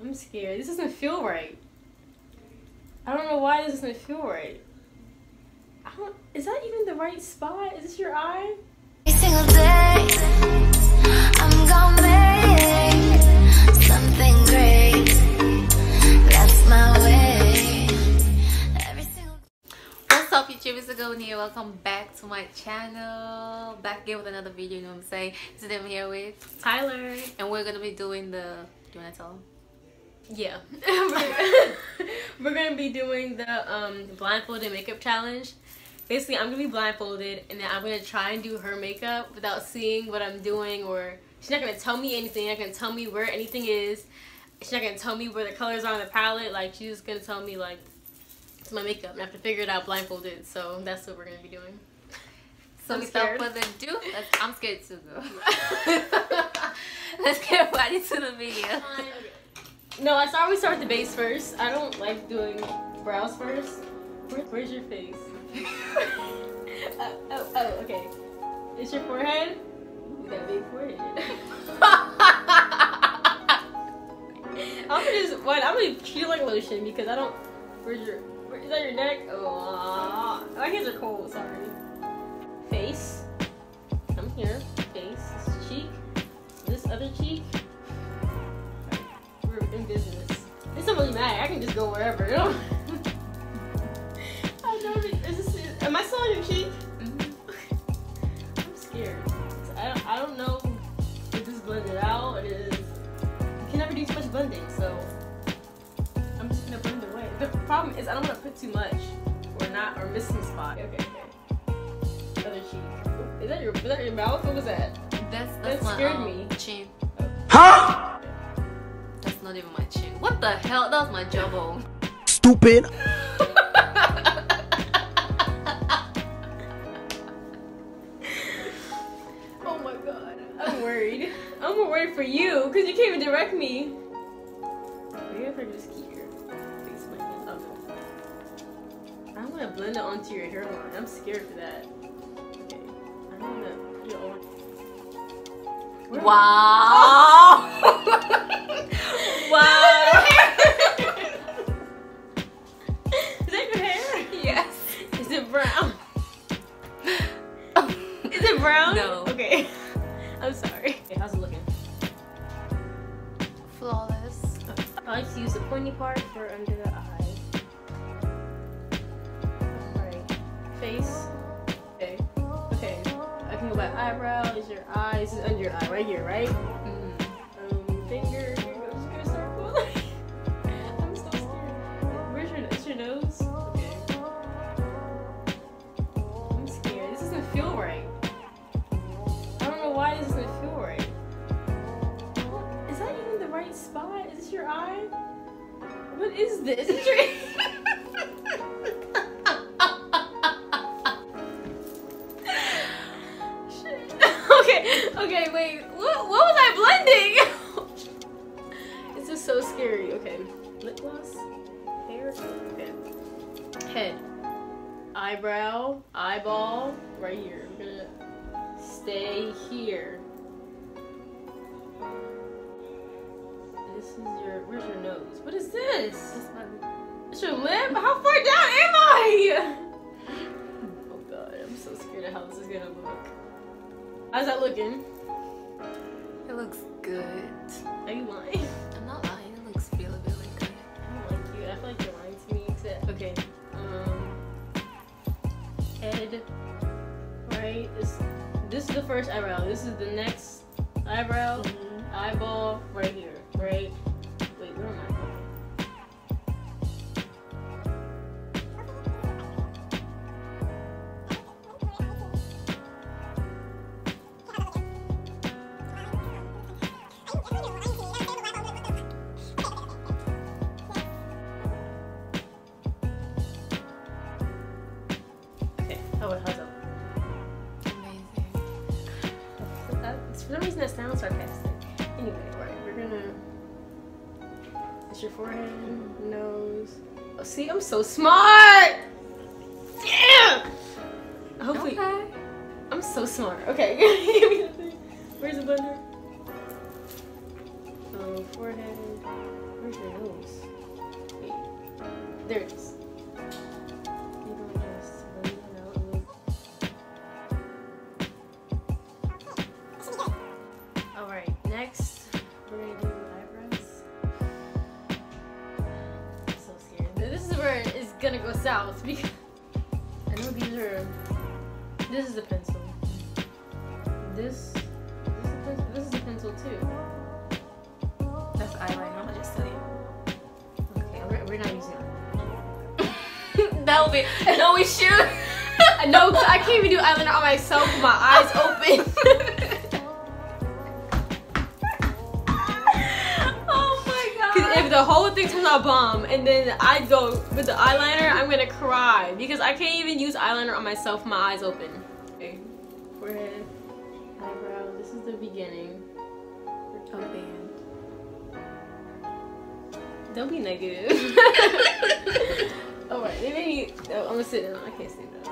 I'm scared. This doesn't feel right. I don't know why this doesn't feel right. I don't, is that even the right spot? Is this your eye? Every single day, I'm gonna make something great. That's my way. Every single day. What's up, YouTube? It's Goni. Welcome back to my channel. Back again with another video, you know what I'm saying? Today I'm here with Tyler. And we're gonna be doing the... Do you wanna tell him? Yeah. We're gonna be doing the blindfolded makeup challenge. Basically, I'm gonna be blindfolded and then I'm gonna try and do her makeup without seeing what I'm doing, or she's not gonna tell me anything. She's not gonna tell me where anything is. She's not gonna tell me where the colors are on the palette. Like, she's just gonna tell me, like, it's my makeup and I have to figure it out blindfolded. So that's what we're gonna be doing. So without further ado, I'm scared too though. Let's get right to the video. No, I always start with the base first. I don't like doing brows first. Where's your face? oh, okay. It's your forehead? You got a big forehead. I'm gonna treat like lotion because I don't. Is that your neck? Oh, my hands are cold, sorry. Face. Come here. Face. This cheek. This other cheek. In business. It doesn't really matter. I can just go wherever. I don't even, am I still on your cheek? Mm-hmm. I'm scared. I don't know if this is blended out. It is. You can never do too much blending, so I'm just gonna blend it away. The problem is I don't want to put too much or missing spot. Okay. Other cheek. Is that your mouth? What was that? That's that scared me. Chin. Okay. Huh? Not even my chin. What the hell? That was my jawbone. Stupid. Oh my god. I'm worried. I'm worried for you because you can't even direct me. Maybe if I just keep your face in my hand. I'm gonna blend it onto your hairline. I'm scared for that. Okay. I'm gonna put it on. Wow. Oh. Wow! Is that your hair? Yes. Is it brown? Is it brown? No. Okay. I'm sorry. Okay, how's it looking? Flawless. I like to use the pointy part for under the eye. Alright. Face. Okay. Okay. I can go by eyebrow. Is your eye? This is under your eye right here, right? Finger. Nose. Okay. I'm scared. This doesn't feel right. I don't know why this doesn't feel right. Is that even the right spot? Is this your eye? What is this? Is this your Shit. Okay, wait. What was I blending? This is so scary. Okay. Lip gloss. Hair. Okay. Head. Eyebrow. Eyeball. Right here. I'm gonna stay here. This is your... Where's your nose? What is this? It's your lip? How far down am I? Oh god, I'm so scared of how this is gonna look. How's that looking? It looks good. Are you lying? I'm not lying. It looks feelable. I feel like you're lying to me. Okay. Head. Right. This is the first eyebrow. This is the next eyebrow. Mm-hmm. Eyeball. Right here. Right. Wait. Where am I For some reason that sounds sarcastic. Anyway, right, we're gonna... It's your forehead, nose... Oh, see, I'm so smart! Damn! Hopefully... Okay. I'm so smart. Okay. Where's the blender? Forehead... Where's There it is. Alright, next we're gonna do eyebrows. I'm so scared. This is where it's gonna go south because I know these are. This is a pencil. This is a pencil too. That's eyeliner. I'll just tell you. Okay, we're not using eyeliner. That would be. No, we should. No, I can't even do eyeliner on myself with my eyes open. The whole thing turns out bomb and then I go with the eyeliner, I'm gonna cry because I can't even use eyeliner on myself, my eyes open. Okay, forehead, eyebrow, this is the beginning. A band. Don't be negative. Alright, they made me, oh, I'm gonna sit down, I can't stand up.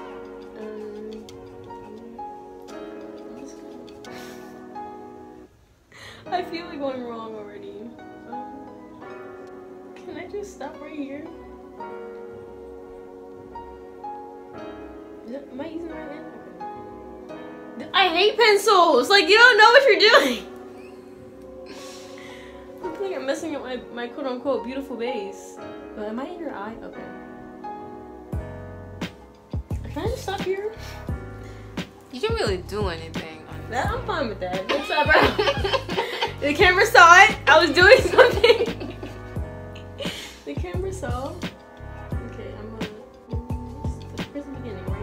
I feel like I'm wrong already. Can I just stop right here? Am I using my eyeliner? I hate pencils! Like, you don't know what you're doing! I feel like I'm messing up my quote unquote beautiful base. But am I in your eye? Okay. Can I just stop here? You can't really do anything. That, I'm fine with that. That's all right. The camera saw it. I was doing something. The camera saw. Okay, I'm gonna. Where's the beginning? Right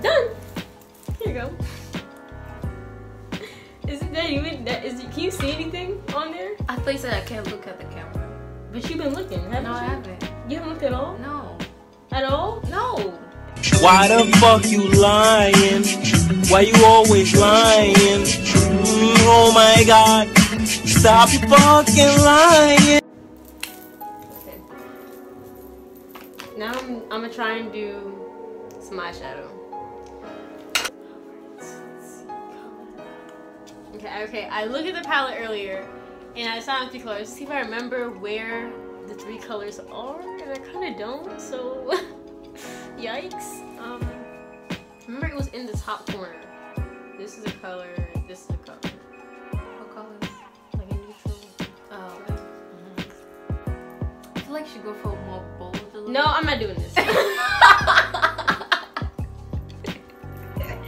here. Done. Here you go. Is it that even? That is. Can you see anything on there? I thought you said I can't look at the camera. But you've been looking, haven't you? No, I haven't. You haven't looked at all? No. At all? No. Why the fuck you lying? Why you always lying? Oh my god, stop fucking lying. Okay. Now I'm gonna try and do some eyeshadow. Okay, I looked at the palette earlier and I saw empty colors. See if I remember where the three colors are, and I kinda don't, so yikes. Remember it was in the top corner. This is a color, this is a color. I feel like she go for more bold. No, I'm not doing this. You get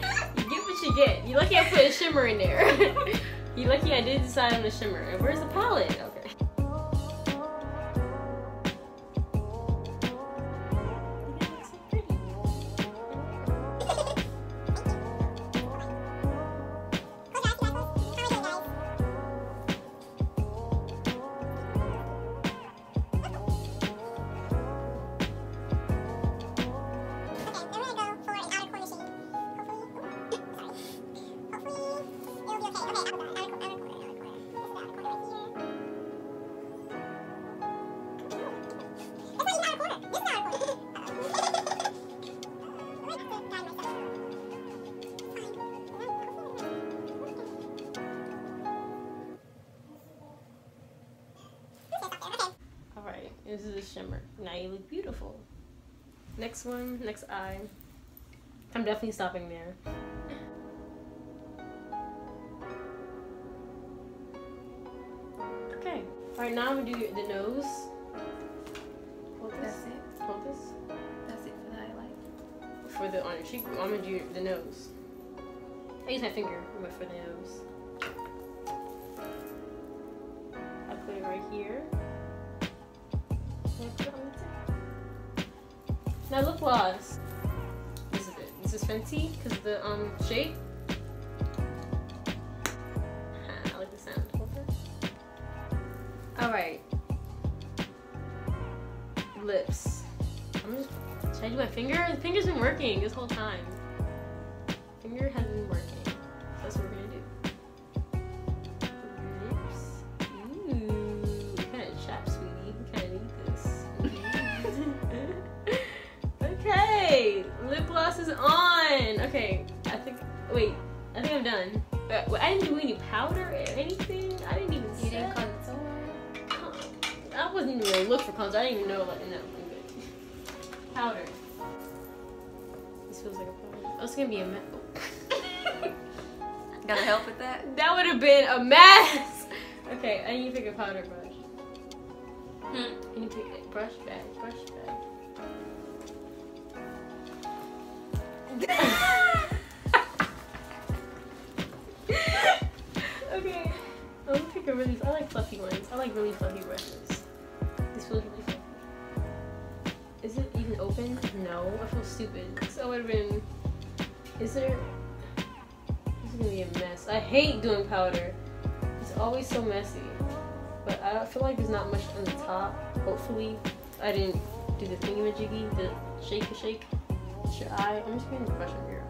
what you get. You're lucky I put a shimmer in there. You're lucky I did decide on the shimmer. And where's the palette? Okay. This is a shimmer. Now you look beautiful. Next one, next eye. I'm definitely stopping there. Okay. Alright, now I'm gonna do the nose. Hold this. That's it. Hold this. That's it for the highlight. For the on your cheek, I'm gonna do the nose. I use my finger, but for the nose. I put it right here. Now lip gloss. This is it. This is Fenty because the shape. I like the sound. Alright. Lips. Should I do my finger? The finger's been working this whole time. Finger hasn't been working. That's what we're gonna do. Lip gloss is on. Okay, I think I'm done. But I didn't do any powder or anything. I didn't even set. I wasn't even really looking for cones. I didn't even know like in that one. But powder. This feels like a powder. Oh, it's gonna be a mess. Oh. Gotta help with that? That would have been a mess. Okay, I need to pick a powder brush. Can you pick a brush bag? Brush bag. Okay, I'm gonna pick a really. I like fluffy ones. I like really fluffy brushes. This feels really fluffy. Is it even open? No, I feel stupid. So I would have been. Is there? This is gonna be a mess. I hate doing powder. It's always so messy. But I feel like there's not much on the top. Hopefully, I didn't do the thingamajiggy, the shake. Should I? I'm just gonna brush over here.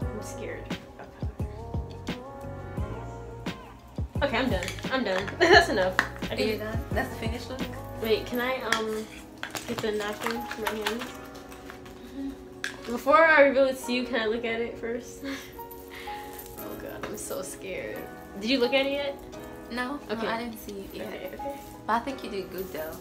I'm scared of powder. Okay, I'm done. I'm done. That's enough. Are you done? That's the finished look. Wait, can I get the napkin for my hands? Before I reveal it to you, can I look at it first? Oh god, I'm so scared. Did you look at it yet? No. Okay. No, I didn't see it yet. Okay, okay. But I think you did good though.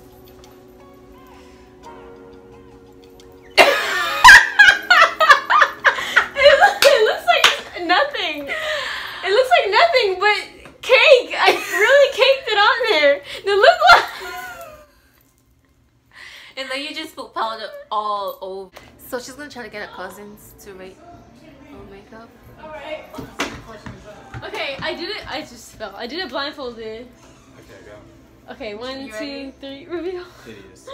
Nothing but cake. I really caked it on there. The lip gloss. And then you just put powder all over. So she's gonna try to get her cousins to rate her makeup. Alright. Okay, I did it. I just fell. I did it blindfolded. Okay, go. Okay, 1, 2, 3, reveal. Hideous.